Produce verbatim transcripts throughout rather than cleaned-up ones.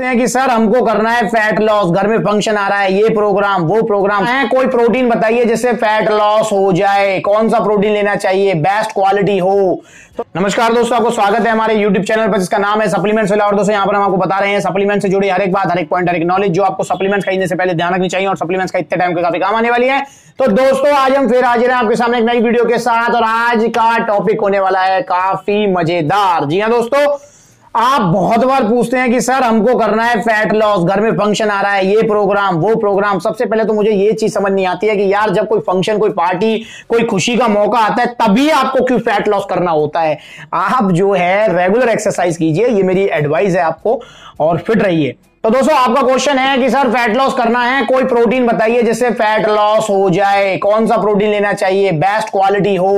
हैं कि सर हमको करना है फैट लॉस, घर में फंक्शन आ रहा है, ये प्रोग्राम वो प्रोग्राम है, कोई प्रोटीन बताइए जिससे फैट लॉस हो जाए, कौन सा प्रोटीन लेना चाहिए, बेस्ट क्वालिटी हो। तो नमस्कार दोस्तों, आपको स्वागत है हमारे यूट्यूब चैनल पर जिसका नाम है सप्लीमेंट्स विला। और दोस्तों यहाँ पर हम आपको बता रहे हैं सप्लीमेंट से जुड़ी हर एक बात, हर एक पॉइंट, हर एक नॉलेज जो आपको सप्लीमेंट खरीदने से पहले ध्यान रखनी चाहिए और सप्लीमेंट्स का इतने टाइम के काफी काम आने वाली है। तो दोस्तों आज हम फिर हाजिर हैं आपके सामने एक नई वीडियो के साथ और आज का टॉपिक होने वाला है काफी मजेदार। जी हाँ दोस्तों, आप बहुत बार पूछते हैं कि सर हमको करना है फैट लॉस, घर में फंक्शन आ रहा है, ये प्रोग्राम वो प्रोग्राम। सबसे पहले तो मुझे ये चीज समझ नहीं आती है कि यार जब कोई फंक्शन, कोई पार्टी, कोई खुशी का मौका आता है तभी आपको क्यों फैट लॉस करना होता है। आप जो है रेगुलर एक्सरसाइज कीजिए, ये मेरी एडवाइस है आपको, और फिट रहिए। तो दोस्तों आपका क्वेश्चन है कि सर फैट लॉस करना है, कोई प्रोटीन बताइए जिससे फैट लॉस हो जाए, कौन सा प्रोटीन लेना चाहिए, बेस्ट क्वालिटी हो।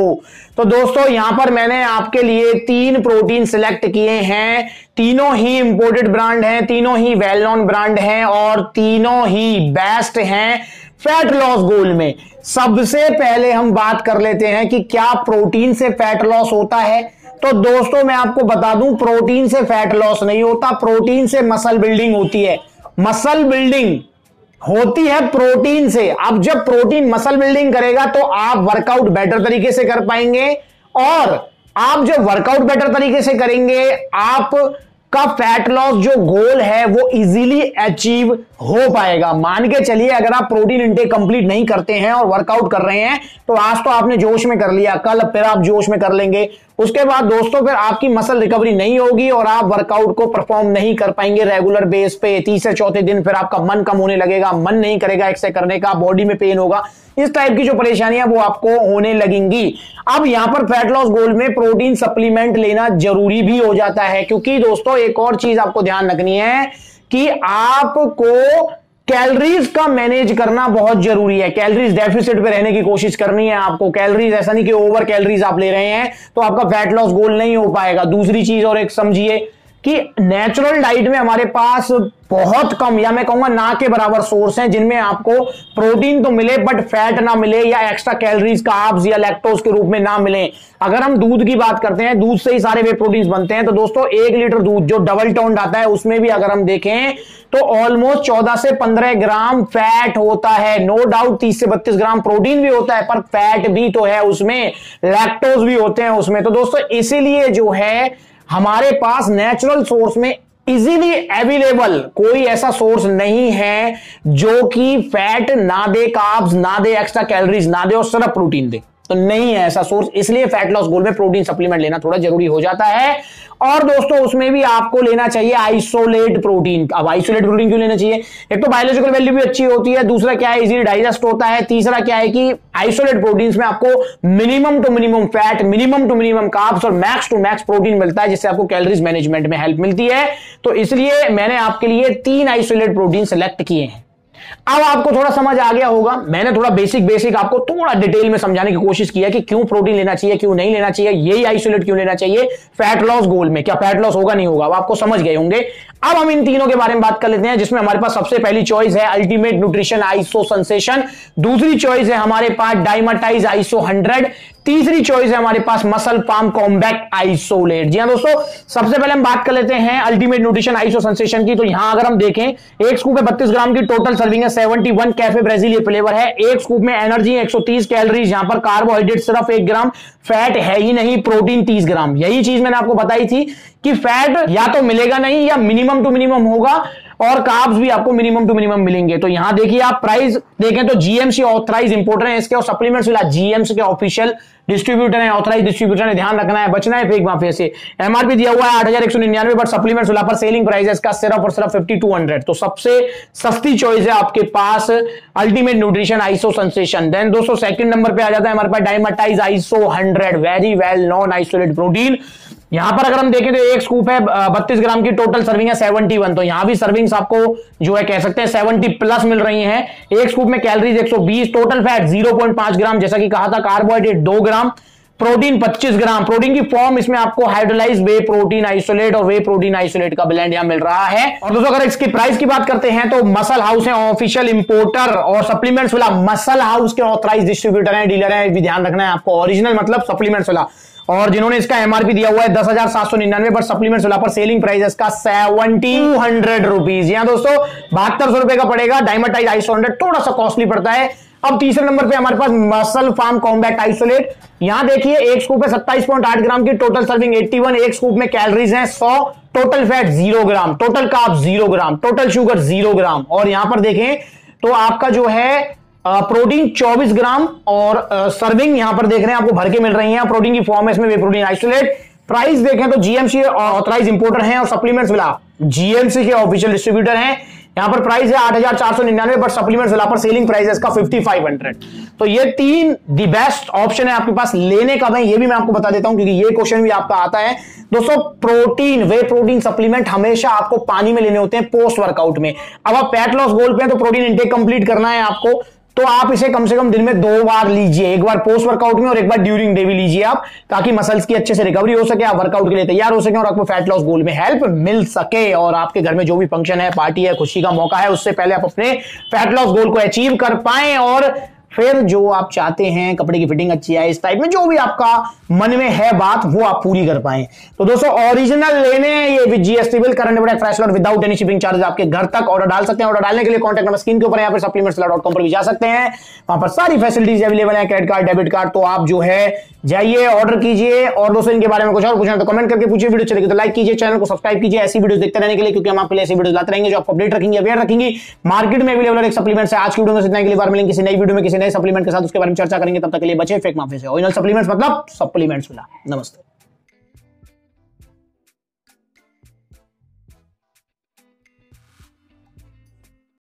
तो दोस्तों यहां पर मैंने आपके लिए तीन प्रोटीन सिलेक्ट किए हैं, तीनों ही इंपोर्टेड ब्रांड हैं, तीनों ही वेल नोन ब्रांड हैं और तीनों ही बेस्ट हैं फैट लॉस गोल में। सबसे पहले हम बात कर लेते हैं कि क्या प्रोटीन से फैट लॉस होता है। तो दोस्तों मैं आपको बता दूं, प्रोटीन से फैट लॉस नहीं होता, प्रोटीन से मसल बिल्डिंग होती है। मसल बिल्डिंग होती है प्रोटीन से। अब जब प्रोटीन मसल बिल्डिंग करेगा तो आप वर्कआउट बेटर तरीके से कर पाएंगे और आप जब वर्कआउट बेटर तरीके से करेंगे आप का फैट लॉस जो गोल है वो इजीली अचीव हो पाएगा। मान के चलिए अगर आप प्रोटीन इंटेक कंप्लीट नहीं करते हैं और वर्कआउट कर रहे हैं तो आज तो आपने जोश में कर लिया, कल फिर आप जोश में कर लेंगे, उसके बाद दोस्तों फिर आपकी मसल रिकवरी नहीं होगी और आप वर्कआउट को परफॉर्म नहीं कर पाएंगे रेगुलर बेस पे। तीसरे चौथे दिन फिर आपका मन कम होने लगेगा, मन नहीं करेगा एक्सरसाइज करने का, बॉडी में पेन होगा, इस टाइप की जो परेशानियां वो आपको होने लगेंगी। अब यहां पर फैट लॉस गोल में प्रोटीन सप्लीमेंट लेना जरूरी भी हो जाता है, क्योंकि दोस्तों एक और चीज आपको ध्यान रखनी है कि आपको कैलोरीज का मैनेज करना बहुत जरूरी है। कैलोरीज डेफिसिट पे रहने की कोशिश करनी है आपको, कैलोरीज ऐसा नहीं कि ओवर कैलोरीज आप ले रहे हैं तो आपका फैट लॉस गोल नहीं हो पाएगा। दूसरी चीज और एक समझिए कि नेचुरल डाइट में हमारे पास बहुत कम, या मैं कहूंगा ना के बराबर सोर्स हैं जिनमें आपको प्रोटीन तो मिले बट फैट ना मिले या एक्स्ट्रा कैलोरीज, कार्ब्स या लैक्टोज के रूप में ना मिले। अगर हम दूध की बात करते हैं, दूध से ही सारे वे प्रोटीन्स बनते हैं। तो दोस्तों एक लीटर दूध जो डबल टोन्ड आता है उसमें भी अगर हम देखें तो ऑलमोस्ट चौदह से पंद्रह ग्राम फैट होता है, नो डाउट तीस से बत्तीस ग्राम प्रोटीन भी होता है, पर फैट भी तो है उसमें, लैक्टोज भी होते हैं उसमें। तो दोस्तों इसीलिए जो है हमारे पास नेचुरल सोर्स में इजीली अवेलेबल कोई ऐसा सोर्स नहीं है जो कि फैट ना दे, कार्ब्स ना दे, एक्स्ट्रा कैलोरीज ना दे और सिर्फ प्रोटीन दे, तो नहीं है ऐसा सोर्स। इसलिए फैट लॉस गोल में प्रोटीन सप्लीमेंट लेना थोड़ा जरूरी हो जाता है। और दोस्तों उसमें भी आपको लेना चाहिए आइसोलेट प्रोटीन। अब आइसोलेट प्रोटीन क्यों लेना चाहिए, एक तो बायोलॉजिकल वैल्यू भी अच्छी होती है, दूसरा क्या है इजीली डाइजेस्ट होता है, तीसरा क्या है कि आइसोलेट प्रोटीन्स में आपको minimum to minimum fat, minimum to minimum carbs और मैक्स टू मैक्स प्रोटीन मिलता है जिससे आपको कैलोरीज मैनेजमेंट में हेल्प मिलती है। तो इसलिए मैंने आपके लिए तीन आइसोलेट प्रोटीन सेलेक्ट किए हैं। अब आपको थोड़ा समझ आ गया होगा, मैंने थोड़ा बेसिक बेसिक आपको थोड़ा डिटेल में समझाने की कोशिश किया कि क्यों प्रोटीन लेना चाहिए, क्यों नहीं लेना चाहिए, यही आइसोलेट क्यों लेना चाहिए, फैट लॉस गोल में क्या फैट लॉस होगा नहीं होगा, अब आपको समझ गए होंगे। अब हम इन तीनों के बारे में बात कर लेते हैं, जिसमें हमारे पास सबसे पहली चॉइस है अल्टीमेट न्यूट्रिशन आइसो सेंसेशन, दूसरी चॉइस है हमारे पास डायमाटाइज आइसो हंड्रेड, तीसरी चॉइस है हमारे पास मसल फार्म कॉम्बैट आइसोलेट। जी हाँ दोस्तों, सबसे पहले हम बात कर लेते हैं अल्टीमेट न्यूट्रिशन आइसो सेंसेशन की। तो यहां अगर हम देखें एक स्कूप में बत्तीस ग्राम की टोटल सर्विंग है, इकहत्तर कैफे ब्राजील ये फ्लेवर है, एक स्कूप में एनर्जी एक सौ तीस कैलोरीज, यहां पर कार्बोहाइड्रेट सिर्फ एक ग्राम, फैट है ही नहीं, प्रोटीन तीस ग्राम। यही चीज मैंने आपको बताई थी कि फैट या तो मिलेगा नहीं या मिनिमम टू मिनिमम होगा और कार्ब्स भी आपको मिनिमम टू मिनिमम मिलेंगे। तो यहां देखिए आप प्राइस देखें तो जीएमसी ऑथराइज इंपोर्टर है इसके और सप्लीमेंट्स विला जीएमसी के ऑफिशियल डिस्ट्रीब्यूटर है, ऑथराइज डिस्ट्रीब्यूटर है, ध्यान रखना है, बचना है फेक माफिया से। एमआरपी दिया हुआ है आठ हजार एक सौ निन्यानवे, बट सप्लीमेंट्स विला पर सेलिंग प्राइस है इसका सिर्फ और सिर्फ बावन सौ। तो सबसे सस्ती चॉइस है आपके पास Ultimate Nutrition iso Sensation. Then दोस्तों सेकंड नंबर पे आ जाता है हमारे पास Dymatize ISO hundred, very well known isolate protein. यहां पर अगर हम देखें तो एक स्कूप है बत्तीस ग्राम की, टोटल सर्विंग है इकहत्तर, तो यहां भी सर्विंग्स आपको जो है कह सकते हैं सत्तर प्लस मिल रही हैं। एक स्कूप में कैलोरीज एक सौ बीस, टोटल फैट जीरो पॉइंट पांच ग्राम, जैसा कि कहा था कार्बोहाइड्रेट दो ग्राम, प्रोटीन पच्चीस ग्राम, प्रोटीन की फॉर्म इसमें आपको हाइड्रोलाइज वे प्रोटीन आइसोलेट और वे प्रोटीन आइसोलेट का ब्लेंड यहाँ मिल रहा है। और दोस्तों अगर इसकी प्राइस की बात करते हैं तो मसल हाउस है ऑफिशियल इंपोर्टर और सप्लीमेंट्स विला मसल हाउस के ऑथराइज डिस्ट्रीब्यूटर है, डीलर है, ध्यान रखना है आपको। ओरिजिनल मतलब सप्लीमेंट्स विला, और जिन्होंने इसका एमआरपी दिया हुआ है दस हजार सात सौ निन्यानवे पर सप्लीमेंट्स विला पर सेलिंग प्राइस इसका सेवनटीन हंड्रेड रुपीज। यहाँ दोस्तों बहत्तर सौ रुपए का पड़ेगा। डायमाटाइज आइसो हंड्रेड थोड़ा सा कॉस्टली पड़ता है। अब तीसरे नंबर पे हमारे पास मसल फार्म कॉम्बैट आइसोलेट, यहां देखिए एक स्कूप है सत्ताईस पॉइंट आठ ग्राम की, टोटल सर्विंग इक्यासी, एक स्कूप में कैलोरीज हैं सौ, total fat zero gram, total carb zero gram, total sugar zero gram. और यहां पर देखें तो आपका जो है प्रोटीन चौबीस ग्राम और सर्विंग यहां पर देख रहे हैं आपको भर के मिल रही है। प्रोटीन की फॉर्म है इसमें वे प्रोटीन आइसोलेट। प्राइस देखें तो जीएमसी ऑथराइज इंपोर्टर है और सप्लीमेंट्स विला जीएमसी के ऑफिशियल डिस्ट्रीब्यूटर है। यहाँ पर प्राइस है आठ हजार चार सौ निन्यानवे पर सप्लीमेंट्स विला पर सेलिंग प्राइस है इसका फिफ्टी फाइव हंड्रेड। तो ये तीन दी बेस्ट ऑप्शन है आपके पास लेने का। मैं ये भी मैं आपको बता देता हूं क्योंकि ये क्वेश्चन भी आपका आता है दोस्तों, प्रोटीन वे प्रोटीन सप्लीमेंट हमेशा आपको पानी में लेने होते हैं पोस्ट वर्कआउट में। अब आप फैट लॉस गोल पे हैं तो प्रोटीन इनटेक कंप्लीट करना है आपको, तो आप इसे कम से कम दिन में दो बार लीजिए, एक बार पोस्ट वर्कआउट में और एक बार ड्यूरिंग डे भी लीजिए आप, ताकि मसल्स की अच्छे से रिकवरी हो सके, आप वर्कआउट के लिए तैयार हो सके और आपको फैट लॉस गोल में हेल्प मिल सके। और आपके घर में जो भी फंक्शन है, पार्टी है, खुशी का मौका है, उससे पहले आप अपने फैट लॉस गोल को अचीव कर पाए। और फिर जो आप चाहते हैं, कपड़े की फिटिंग अच्छी है, इस टाइप में जो भी आपका मन में है बात, वो आप पूरी कर पाए। तो दोस्तों ओरिजिनल लेने ये with GST bill current update fresh और विदाउट एनी शिपिंग चार्ज आपके घर तक ऑर्डर डाल सकते हैं। ऑर्डर डालने के लिए कॉन्टैक्ट नंबर स्क्रीन के ऊपर है, यहाँ पर सप्लीमेंट्स विला डॉट कॉम पर भी जा सकते हैं, वहां पर सारी फैसिलिटीज अवेलेबल है, क्रेडिट कार्ड, डेबिट कार्ड। तो आप जो है जाइए, ऑर्डर कीजिए। और दोस्तों इनके बारे में कुछ और पूछना तो कमेंट करके पूछिए, वीडियो चलेगी तो लाइक कीजिए, चैनल को सब्सक्राइब कीजिए ऐसी वीडियो देखते रहने के लिए, क्योंकि हम आपके लिए ऐसी वीडियो लाते रहेंगे जो आपको अपडेट रखेंगे, अवेयर रखेंगे। मार्केट में अवेलेबल एक सप्लीमेंट है। आज की वीडियो में इतना, अगली बार मिलेंगे किसी नई वीडियो में किसी नए सप्लीमेंट के साथ, उसके बारे में चर्चा करेंगे। तब तक के लिए बचे फेक माफी से। ओरिजिनल सप्लीमेंट्स मतलब सप्लीमेंट्स विला। नमस्ते।